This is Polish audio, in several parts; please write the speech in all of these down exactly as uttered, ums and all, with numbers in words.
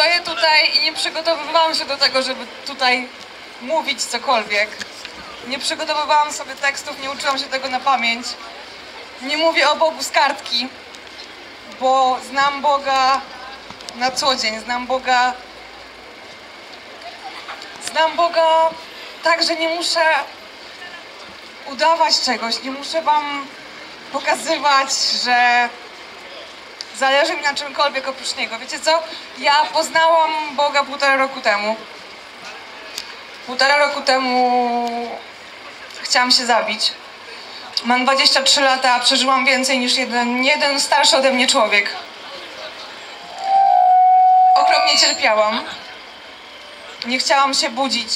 stoję tutaj i nie przygotowywałam się do tego, żeby tutaj mówić cokolwiek. Nie przygotowywałam sobie tekstów, nie uczyłam się tego na pamięć. Nie mówię o Bogu z kartki, bo znam Boga na co dzień, znam Boga... Znam Boga tak, że nie muszę udawać czegoś, nie muszę wam pokazywać, że zależy mi na czymkolwiek oprócz Niego. Wiecie co? Ja poznałam Boga półtora roku temu. Półtora roku temu chciałam się zabić. Mam dwadzieścia trzy lata, a przeżyłam więcej niż jeden, jeden starszy ode mnie człowiek. Okropnie cierpiałam. Nie chciałam się budzić,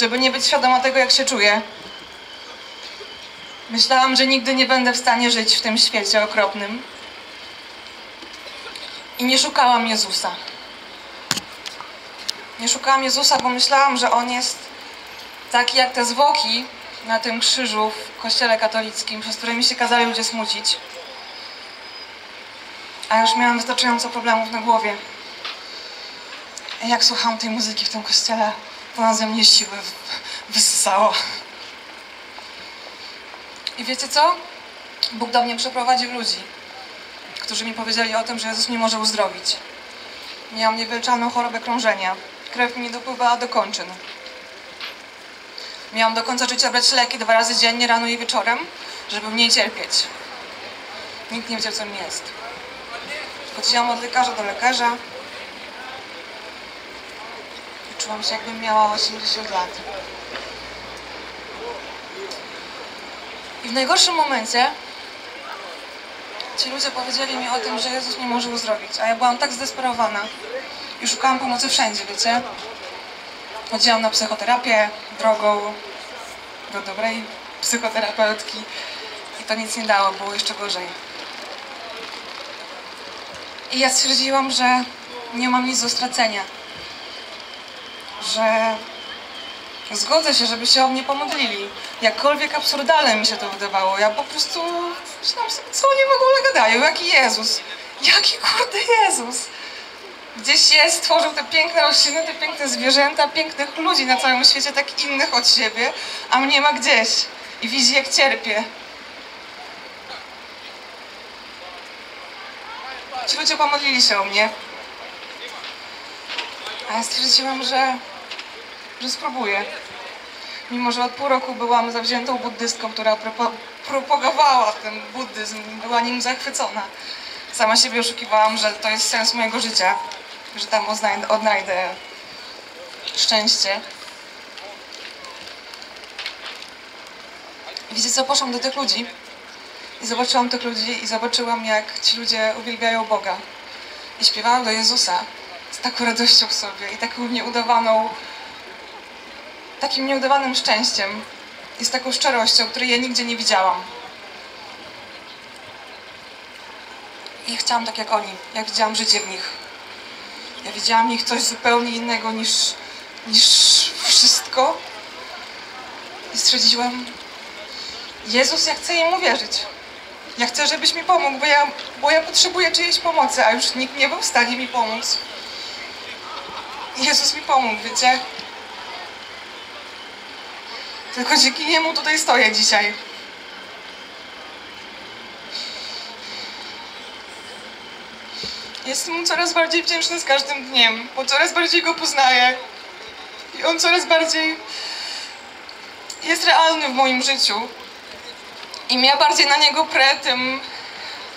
żeby nie być świadoma tego, jak się czuję. Myślałam, że nigdy nie będę w stanie żyć w tym świecie okropnym. I nie szukałam Jezusa. Nie szukałam Jezusa, bo myślałam, że On jest taki jak te zwłoki na tym krzyżu w kościele katolickim, przez którymi się kazali ludzie smucić. A już miałam wystarczająco problemów na głowie. Jak słuchałam tej muzyki w tym kościele, to na ze mnie siły wyssała. I wiecie co? Bóg do mnie przeprowadził ludzi, którzy mi powiedzieli o tym, że Jezus mnie może uzdrowić. Miałam niewyleczalną chorobę krążenia. Krew mi nie dopływała do kończyn. Miałam do końca życia brać leki dwa razy dziennie, rano i wieczorem, żeby mniej cierpieć. Nikt nie wiedział, co mi jest. Chodziłam od lekarza do lekarza. Czułam się, jakbym miała osiemdziesiąt lat. I w najgorszym momencie ci ludzie powiedzieli mi o tym, że Jezus nie może uzdrowić, a ja byłam tak zdesperowana i szukałam pomocy wszędzie, wiecie? Chodziłam na psychoterapię drogą do dobrej psychoterapeutki i to nic nie dało, było jeszcze gorzej. I ja stwierdziłam, że nie mam nic do stracenia, że zgodzę się, żeby się o mnie pomodlili. Jakkolwiek absurdalne mi się to wydawało. Ja po prostu myślałam sobie, co oni w ogóle gadają? Jaki Jezus? Jaki kurde Jezus? Gdzieś jest, stworzył te piękne rośliny, te piękne zwierzęta, pięknych ludzi na całym świecie, tak innych od siebie, a mnie ma gdzieś i widzi, jak cierpię. Ci ludzie pomodlili się o mnie. A ja stwierdziłam, że, że spróbuję. Mimo, że od pół roku byłam zawziętą buddystką, która propagowała ten buddyzm, była nim zachwycona. Sama siebie oszukiwałam, że to jest sens mojego życia, że tam odnajdę szczęście. Wiecie co, poszłam do tych ludzi i zobaczyłam tych ludzi i zobaczyłam, jak ci ludzie uwielbiają Boga. I śpiewałam do Jezusa z taką radością w sobie i taką nieudawaną, takim nieudawanym szczęściem i z taką szczerością, której ja nigdzie nie widziałam. I chciałam tak jak oni. Ja widziałam życie w nich. Ja widziałam w nich coś zupełnie innego niż, niż wszystko. I stwierdziłam, Jezus, ja chcę Jemu wierzyć. Ja chcę, żebyś mi pomógł, bo ja, bo ja potrzebuję czyjejś pomocy, a już nikt nie był w stanie mi pomóc. Jezus mi pomógł, wiecie? Tylko dzięki Niemu tutaj stoję dzisiaj. Jestem Mu coraz bardziej wdzięczny z każdym dniem, bo coraz bardziej Go poznaję. I On coraz bardziej jest realny w moim życiu. Im ja bardziej na Niego prę, tym,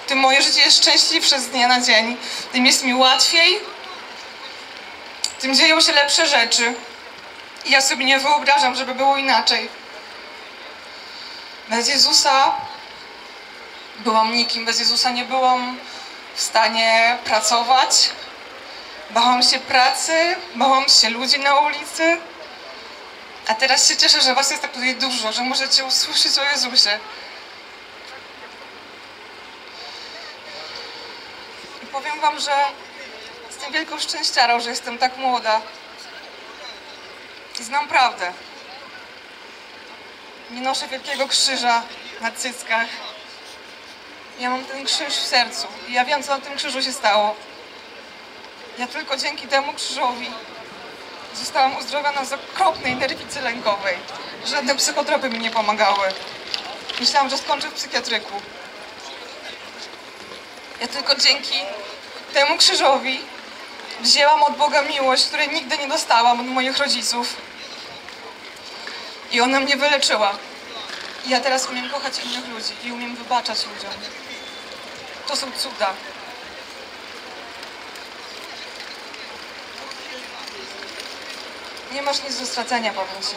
tym moje życie jest szczęśliwsze z dnia na dzień. Tym jest mi łatwiej, tym dzieją się lepsze rzeczy. I ja sobie nie wyobrażam, żeby było inaczej. Bez Jezusa byłam nikim. Bez Jezusa nie byłam w stanie pracować. Bałam się pracy, bałam się ludzi na ulicy. A teraz się cieszę, że was jest tak tutaj dużo, że możecie usłyszeć o Jezusie. I powiem wam, że jestem wielką szczęściarą, że jestem tak młoda. I znam prawdę. Nie noszę wielkiego krzyża na cyckach. Ja mam ten krzyż w sercu i ja wiem, co na tym krzyżu się stało. Ja tylko dzięki temu krzyżowi zostałam uzdrowiona z okropnej nerwicy lękowej. Żadne psychotropy mi nie pomagały. Myślałam, że skończę w psychiatryku. Ja tylko dzięki temu krzyżowi wzięłam od Boga miłość, której nigdy nie dostałam od moich rodziców. I ona mnie wyleczyła. I ja teraz umiem kochać innych ludzi i umiem wybaczać ludziom. To są cuda. Nie masz nic do stracenia, powiem ci,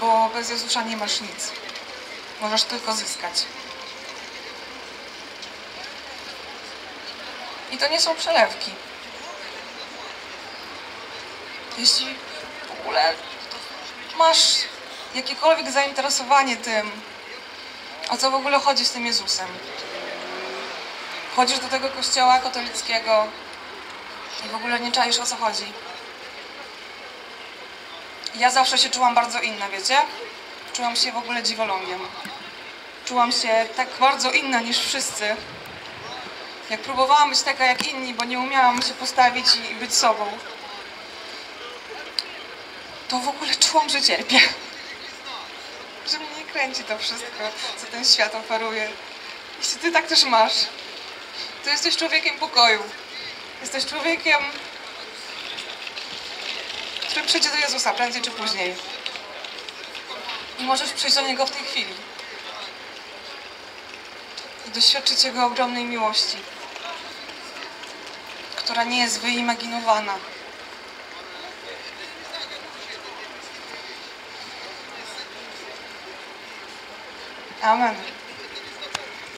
bo bez Jezusa nie masz nic. Możesz tylko zyskać. I to nie są przelewki. Jeśli w ogóle masz jakiekolwiek zainteresowanie tym, o co w ogóle chodzi z tym Jezusem. Chodzisz do tego kościoła katolickiego i w ogóle nie czaisz, o co chodzi. Ja zawsze się czułam bardzo inna, wiecie? Czułam się w ogóle dziwolągiem. Czułam się tak bardzo inna niż wszyscy. Jak próbowałam być taka jak inni, bo nie umiałam się postawić i być sobą, to w ogóle czułam, że cierpię. Że mnie kręci to wszystko, co ten świat oferuje. Jeśli ty tak też masz, to jesteś człowiekiem pokoju. Jesteś człowiekiem, który przyjdzie do Jezusa prędzej czy później. I możesz przyjść do Niego w tej chwili. I doświadczyć Jego ogromnej miłości, która nie jest wyimaginowana. Amen.